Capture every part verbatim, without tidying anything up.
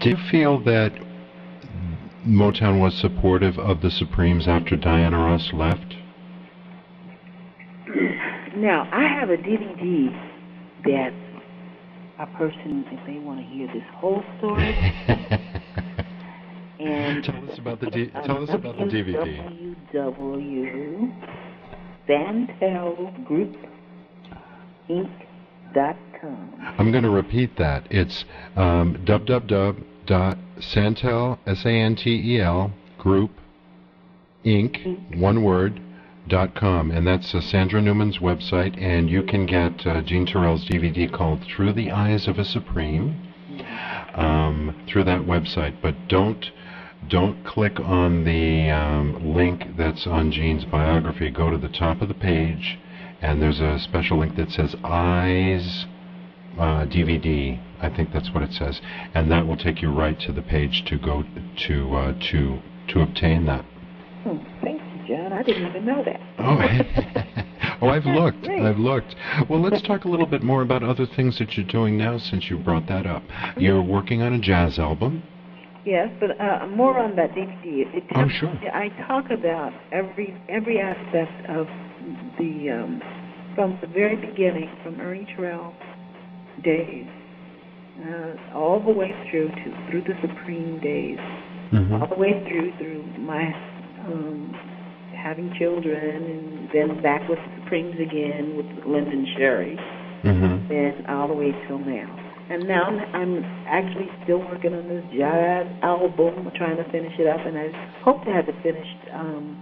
Did you feel that Motown was supportive of the Supremes after Diana Ross left? Now, I have a D V D that a person, if they want to hear this whole story. and tell us about the D tell us about the D V D. w w w dot santel group inc dot com. I'm going to repeat that. It's um, w w w dot santel, S A N T E L, group, inc, inc. one word, dot com. And that's uh, Sandra Newman's website, and you can get uh, Jean Terrell's D V D called Through the Eyes of a Supreme um, through that website. But don't don't click on the um, link that's on Jean's biography. Go to the top of the page, and there's a special link that says Eyes uh, D V D. I think that's what it says, and that will take you right to the page to go to uh, to to obtain that. Hmm, thank you, John. I didn't even know that. Oh, oh, I've looked. Great. I've looked. Well, let's talk a little bit more about other things that you're doing now, since you brought that up. You're working on a jazz album. Yes, but uh, more on that D V D. It oh, sure. I talk about every every aspect of the um, from the very beginning, from Ernie Terrell days. Uh, all the way through to through the Supreme days, mm-hmm. all the way through through my um, having children, and then back with the Supremes again with Linda and Sherry, mm-hmm. and all the way till now. And now I'm actually still working on this jazz album. I'm trying to finish it up, and I hope to have it finished um,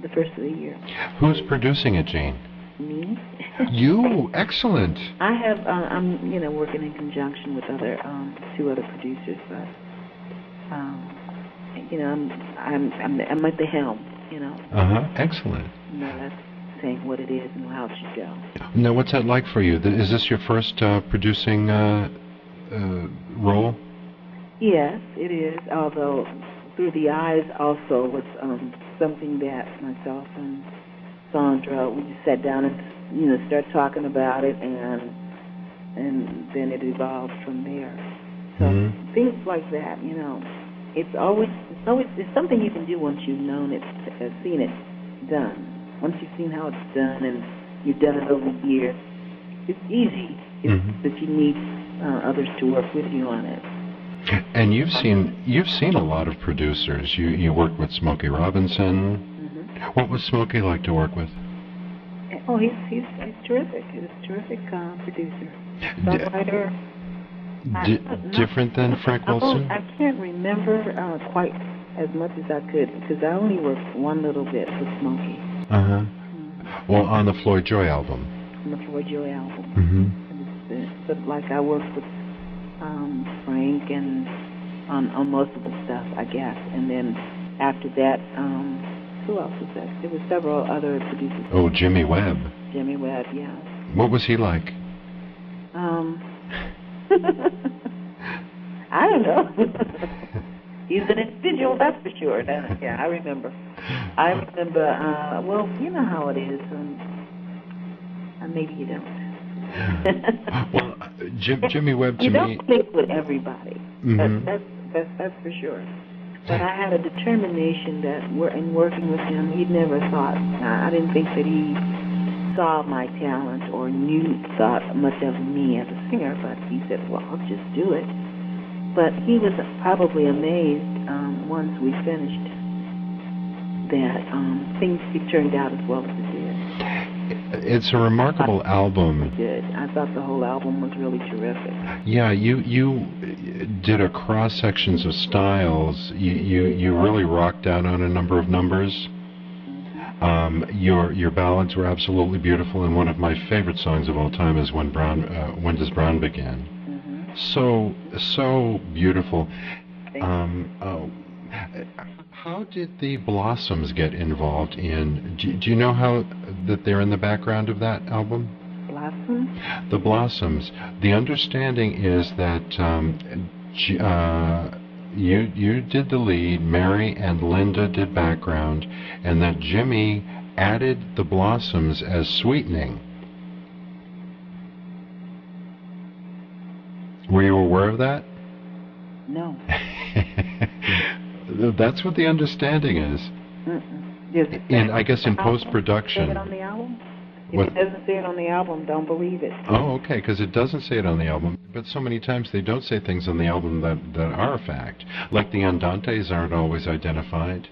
the first of the year. Who's producing it, Jean? Me. You excellent. I have. Uh, I'm, you know, working in conjunction with other um, two other producers, but um, you know, I'm, I'm, I'm, I'm at the helm. You know. Uh huh. Excellent. You know, that's saying what it is and how it should go. Now, what's that like for you? Is this your first uh, producing uh, uh, role? Yes, it is. Although Through the Eyes also was um, something that myself and Sandra, we just sat down and, you know, started talking about it, and and then it evolved from there. So mm-hmm. things like that, you know, it's always it's always it's something you can do once you've known it, uh, seen it done. Once you've seen how it's done and you've done it over the years, it's easy. It's mm-hmm. that you need uh, others to work with you on it. And you've seen you've seen a lot of producers. You you worked with Smokey Robinson. What was Smokey like to work with? Oh, he's he's, he's terrific. He's a terrific uh, producer, songwriter. D I, different than Frank Wilson? I, I can't remember uh, quite as much as I could, because I only worked one little bit with Smokey. Uh huh. Mm-hmm. Well, on the Floyd Joy album. On the Floyd Joy album. Mm-hmm. But like I worked with um, Frank and on on most of the stuff, I guess, and then after that. Um, Who else was that? There were several other producers. Oh, Jimmy Webb. Jimmy Webb, yeah. What was he like? Um, I don't know. He's an individual, that's for sure. Yeah, I remember. I remember. Uh, well, you know how it is. Um, uh, maybe you don't. Well, uh, Jim, Jimmy Webb to me. You don't click with everybody. Mm-hmm. That's that's that's that's for sure. But I had a determination that we're, in working with him, he never thought, I didn't think that he saw my talent or knew, thought much of me as a singer, but he said, well, I'll just do it. But he was probably amazed um, once we finished that um, things turned out as well as it did. It's a remarkable album. It did. I thought the whole album was really terrific. Yeah, you... you did a cross sections of styles. You, you you really rocked out on a number of numbers. Um, your your ballads were absolutely beautiful, and one of my favorite songs of all time is When Brown uh, When Does Brown Begin? Mm-hmm. So so beautiful. Um, oh, how did the Blossoms get involved in? Do, do you know how that they're in the background of that album? Blossoms? The Blossoms. The understanding is that um, uh, you you did the lead, Mary and Linda did background, and that Jimmy added the Blossoms as sweetening. Were you aware of that? No. That's what the understanding is. Mm-mm. Yes. And I guess in post-production. Does it on the album? If what? It doesn't say it on the album, don't believe it. Oh, okay, because it doesn't say it on the album. But so many times they don't say things on the album that, that are a fact. Like the Andantes aren't always identified.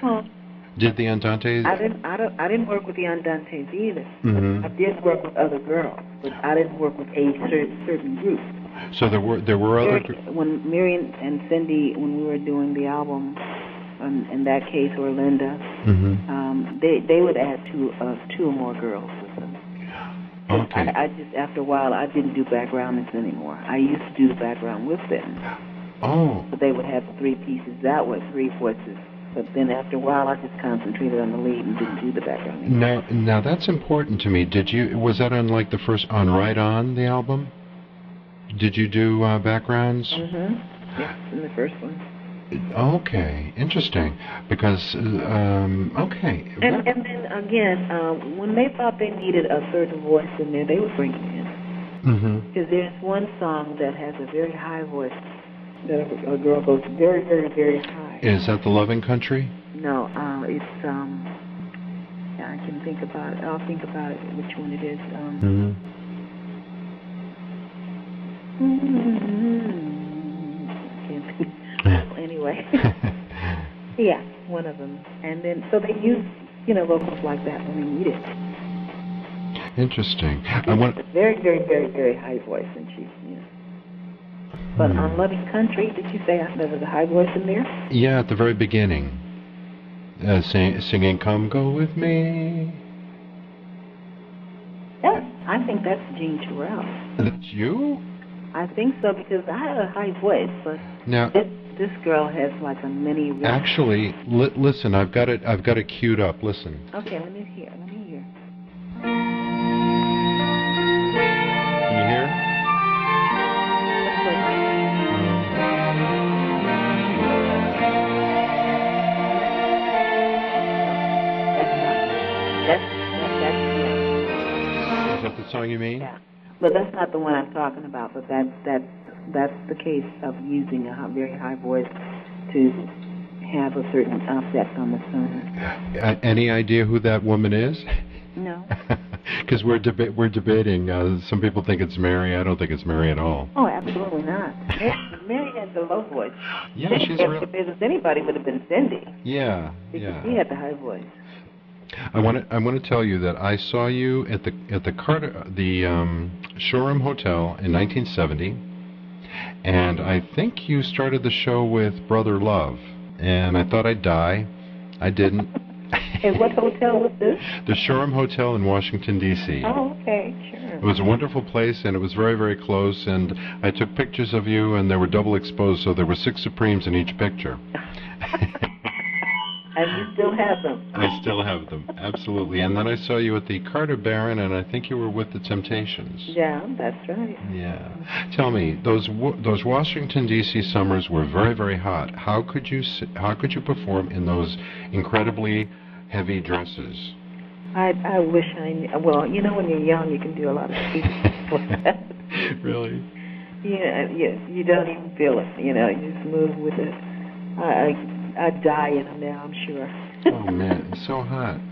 Huh. Did the Andantes? I didn't. I don't. I didn't work with the Andantes either. Mm-hmm. I did work with other girls, but I didn't work with a certain, certain group. So there were there were other. Mary, when Miriam and Cindy, when we were doing the album, um, in that case, or Linda, mm-hmm. um, they they would add two uh, two or more girls with them. Okay. I, I just after a while I didn't do backgrounds anymore. I used to do the background with them. Oh. But they would have three pieces that way, three voices. But then after a while, I just concentrated on the lead and didn't do the background music. Now, now that's important to me. Did you? Was that on like the first on Right On the album? Did you do uh, backgrounds? Mm-hmm. Yeah, in the first one. Okay, interesting. Because um, okay. And, and then again, um, when they thought they needed a certain voice in there, they would bring it in. Mm-hmm. Because there's one song that has a very high voice. That a girl goes very, very, very high. Is that The Loving Country? No, uh, it's, um, yeah, I can think about it. I'll think about it, which one it is. Um, mm-hmm. Mm-hmm. Can't think. Anyway. Yeah, one of them. And then, so they use, you know, vocals like that when they need it. Interesting. I want a very, very, very, very high voice, and she's, you know. But on Loving Country, did you say there was a high voice in there? Yeah, at the very beginning. Uh, sing, singing, come go with me. That, I think that's Jean Terrell. That's you? I think so, because I had a high voice, but now, this, this girl has like a mini voice. Actually, li listen, I've got it I've got it queued up. Listen. Okay, let me hear. Let me hear. Can you hear? Song you mean? Yeah, but that's not the one I'm talking about. But that's that's that's the case of using a very high voice to have a certain effect on the singer. Uh, any idea who that woman is? No. Because we're deba we're debating. Uh, some people think it's Mary. I don't think it's Mary at all. Oh, absolutely not. Mary has the low voice. Yeah, she's real. If it was anybody, it would have been Cindy. Yeah, because yeah. She had the high voice. I want to I want to tell you that I saw you at the at the Carter the um, Shoreham Hotel in nineteen seventy, and I think you started the show with Brother Love, and I thought I'd die, I didn't. And what hotel was this? The Shoreham Hotel in Washington D C Oh, okay, sure. It was a wonderful place, and it was very very close, and I took pictures of you, and they were double exposed, so there were six Supremes in each picture. And you still have them. I still have them, absolutely. And then I saw you at the Carter Barron, and I think you were with the Temptations. Yeah, that's right. Yeah. Tell me, those those Washington D C summers were very, very hot. How could you how could you perform in those incredibly heavy dresses? I I wish I knew. Well, you know, when you're young, you can do a lot of things. Really? Yeah. Yes. You don't even feel it. You know, you just move with it. I. I I'd die in them now, I'm sure. Oh, man, it's so hot.